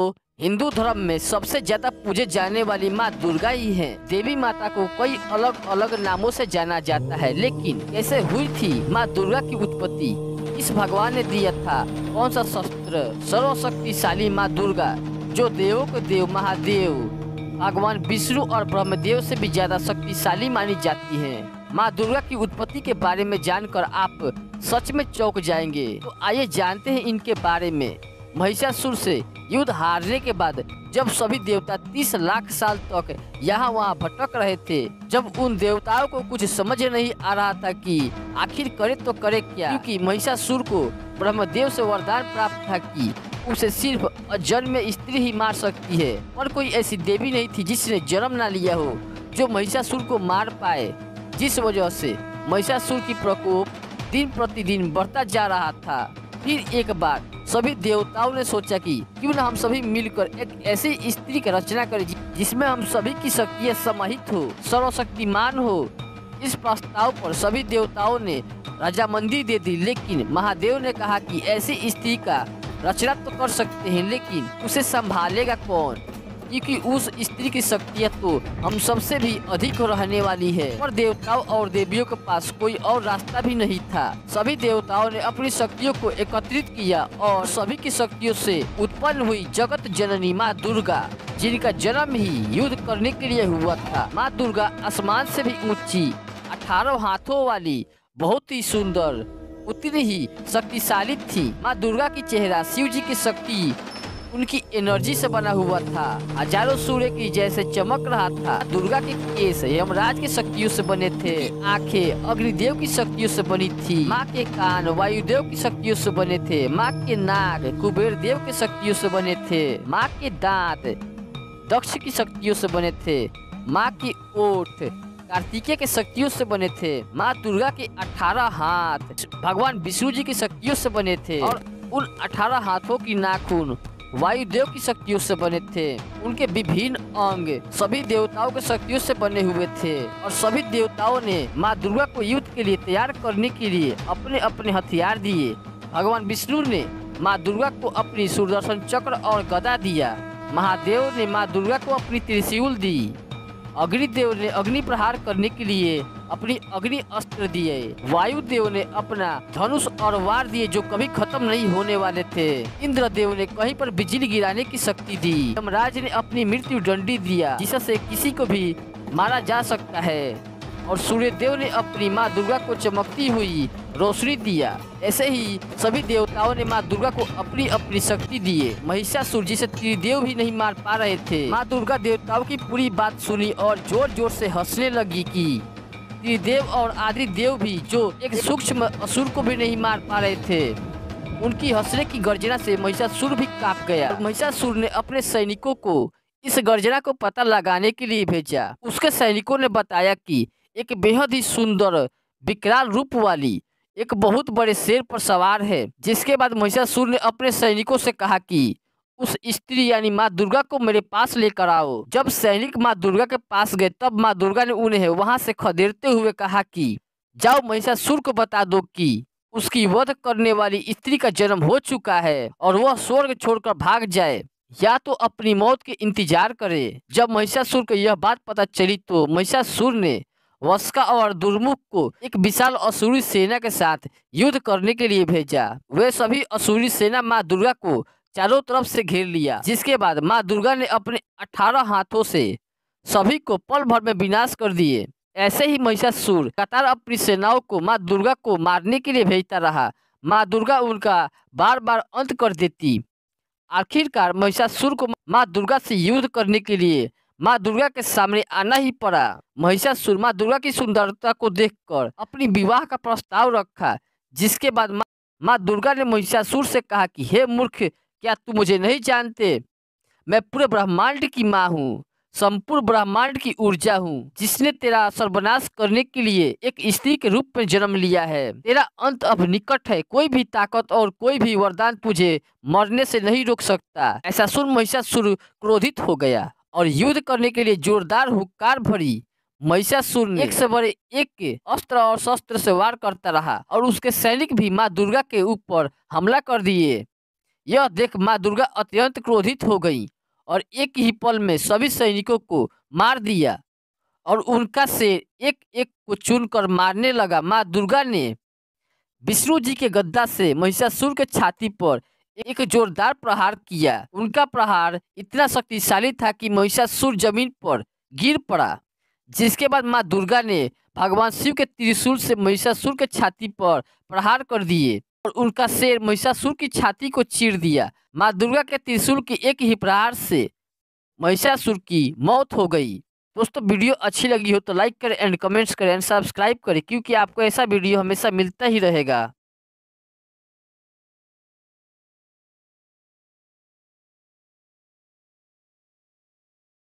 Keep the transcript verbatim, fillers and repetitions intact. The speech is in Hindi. तो हिंदू धर्म में सबसे ज्यादा पूजे जाने वाली माँ दुर्गा ही है। देवी माता को कई अलग अलग नामों से जाना जाता है, लेकिन कैसे हुई थी माँ दुर्गा की उत्पत्ति, किस भगवान ने दिया था कौन सा शस्त्र, सर्वशक्तिशाली माँ दुर्गा जो देवों के देव महादेव भगवान विष्णु और ब्रह्मदेव से भी ज्यादा शक्तिशाली मानी जाती है, माँ दुर्गा की उत्पत्ति के बारे में जानकर आप सच में चौंक जाएंगे। तो आइए जानते हैं इनके बारे में। महिषासुर से युद्ध हारने के बाद जब सभी देवता तीस लाख साल तक यहाँ वहाँ भटक रहे थे, जब उन देवताओं को कुछ समझ नहीं आ रहा था कि आखिर करे तो करे क्या, क्योंकि महिषासुर को ब्रह्मदेव से वरदान प्राप्त था कि उसे सिर्फ जन्म में स्त्री ही मार सकती है, और कोई ऐसी देवी नहीं थी जिसने जन्म ना लिया हो जो महिषासुर को मार पाए। जिस वजह से महिषासुर की प्रकोप दिन प्रतिदिन बढ़ता जा रहा था। फिर एक बार सभी देवताओं ने सोचा कि क्यों न हम सभी मिलकर एक ऐसी स्त्री की रचना करें जिसमें हम सभी की शक्तियाँ समाहित हो, सर्वशक्तिमान हो। इस प्रस्ताव पर सभी देवताओं ने रजामंदी दे दी, लेकिन महादेव ने कहा कि ऐसी स्त्री का रचना तो कर सकते हैं, लेकिन उसे संभालेगा कौन, क्योंकि उस स्त्री की शक्तियाँ तो हम सबसे भी अधिक रहने वाली है। पर देवताओं और देवियों के पास कोई और रास्ता भी नहीं था। सभी देवताओं ने अपनी शक्तियों को एकत्रित किया और सभी की शक्तियों से उत्पन्न हुई जगत जननी माँ दुर्गा, जिनका जन्म ही युद्ध करने के लिए हुआ था। माँ दुर्गा आसमान से भी ऊँची, अठारह हाथों वाली, बहुत ही सुंदर, उतनी ही शक्तिशाली थी। माँ दुर्गा की चेहरा शिव जी की शक्ति, उनकी एनर्जी से बना हुआ था, हजारों सूर्य की जैसे चमक रहा था। दुर्गा के केस यमराज की शक्तियों से बने थे, आंखें अग्निदेव की शक्तियों से बनी थी, माँ के कान वायुदेव की शक्तियों से बने थे, माँ के नाक कुबेर देव की शक्तियों से बने थे, माँ के दांत दक्ष की शक्तियों से बने थे, माँ की ओठ कार्तिकेय के शक्तियों से बने थे, माँ दुर्गा के अठारह हाथ भगवान विष्णु जी की शक्तियों से बने थे, और उन अठारह हाथों की नाखून वायुदेव की शक्तियों से बने थे। उनके विभिन्न अंग सभी देवताओं के शक्तियों से बने हुए थे, और सभी देवताओं ने माँ दुर्गा को युद्ध के लिए तैयार करने के लिए अपने अपने हथियार दिए। भगवान विष्णु ने माँ दुर्गा को अपनी सुदर्शन चक्र और गदा दिया, महादेव ने माँ दुर्गा को अपनी त्रिशूल दी, अग्निदेव ने अग्नि प्रहार करने के लिए अपनी अग्नि अस्त्र दिए, वायुदेव ने अपना धनुष और वार दिए जो कभी खत्म नहीं होने वाले थे, इंद्रदेव ने कहीं पर बिजली गिराने की शक्ति दी, यमराज ने अपनी मृत्यु दंडी दिया जिससे किसी को भी मारा जा सकता है, और सूर्यदेव ने अपनी माँ दुर्गा को चमकती हुई रोशनी दिया। ऐसे ही सभी देवताओं ने माँ दुर्गा को अपनी अपनी शक्ति दिए। महिषासुर जिसे त्रिदेव भी नहीं मार पा रहे थे, माँ दुर्गा देवताओं की पूरी बात सुनी और जोर जोर से हंसने लगी कि त्रिदेव और आदि देव भी जो एक सूक्ष्म असुर को भी नहीं मार पा रहे थे, उनकी हंसने की गर्जना से महिषासुर भी कांप गया। महिषासुर ने अपने सैनिकों को इस गर्जना को पता लगाने के लिए भेजा। उसके सैनिकों ने बताया कि एक बेहद ही सुंदर विकराल रूप वाली एक बहुत बड़े शेर पर सवार है। जिसके बाद महिषासुर ने अपने सैनिकों से कहा कि उस स्त्री यानी माँ दुर्गा को मेरे पास लेकर आओ। जब सैनिक माँ दुर्गा के पास गए तब माँ दुर्गा ने उन्हें वहां से खदेड़ते हुए कहा कि जाओ महिषासुर को बता दो कि उसकी वध करने वाली स्त्री का जन्म हो चुका है और वह स्वर्ग छोड़कर भाग जाए या तो अपनी मौत के इंतजार करे। जब महिषासुर को यह बात पता चली तो महिषासुर ने वस्का और दुर्मुख को एक विशाल असुरी सेना के साथ युद्ध करने के लिए भेजा। वे सभी असुरी सेना माँ दुर्गा को चारों तरफ से घेर लिया, जिसके बाद माँ दुर्गा ने अपने अठारह हाथों से सभी को पल भर में विनाश कर दिए। ऐसे ही महिषासुर लगातार अपनी सेनाओं को माँ दुर्गा को मारने के लिए भेजता रहा। माँ दुर्गा उनका बार बार अंत कर देती। आखिरकार महिषासुर को माँ दुर्गा से युद्ध करने के लिए माँ दुर्गा के सामने आना ही पड़ा। महिषासुर माँ दुर्गा की सुंदरता को देखकर अपनी विवाह का प्रस्ताव रखा, जिसके बाद माँ दुर्गा ने महिषासुर से कहा कि हे मूर्ख, क्या तू मुझे नहीं जानते? मैं पूरे ब्रह्मांड की माँ हूँ, संपूर्ण ब्रह्मांड की ऊर्जा हूँ, जिसने तेरा सर्वनाश करने के लिए एक स्त्री के रूप में जन्म लिया है। तेरा अंत अब निकट है, कोई भी ताकत और कोई भी वरदान तुझे मरने से नहीं रोक सकता। ऐसा सुन महिषासुर क्रोधित हो गया और युद्ध करने के लिए जोरदार हुकार भरी। महिषासुर ने एक से बड़े एक के अस्त्र और शस्त्र से वार करता रहा और उसके सैनिक भी माँ दुर्गा के ऊपर हमला कर दिए। यह देख माँ दुर्गा अत्यंत क्रोधित हो गई और एक ही पल में सभी सैनिकों को मार दिया और उनका से एक एक को चुनकर मारने लगा। माँ दुर्गा ने विष्णु जी के गद्दा से महिषासुर के छाती पर एक जोरदार प्रहार किया। उनका प्रहार इतना शक्तिशाली था कि महिषासुर जमीन पर गिर पड़ा, जिसके बाद माँ दुर्गा ने भगवान शिव के त्रिशूल से महिषासुर के छाती पर प्रहार कर दिए और उनका शेर महिषासुर की छाती को चीर दिया। माँ दुर्गा के त्रिशूल के एक ही प्रहार से महिषासुर की मौत हो गई। दोस्तों, वीडियो अच्छी लगी हो तो लाइक करें एंड कमेंट्स करें एंड सब्सक्राइब करें, क्योंकि आपको ऐसा वीडियो हमेशा मिलता ही रहेगा।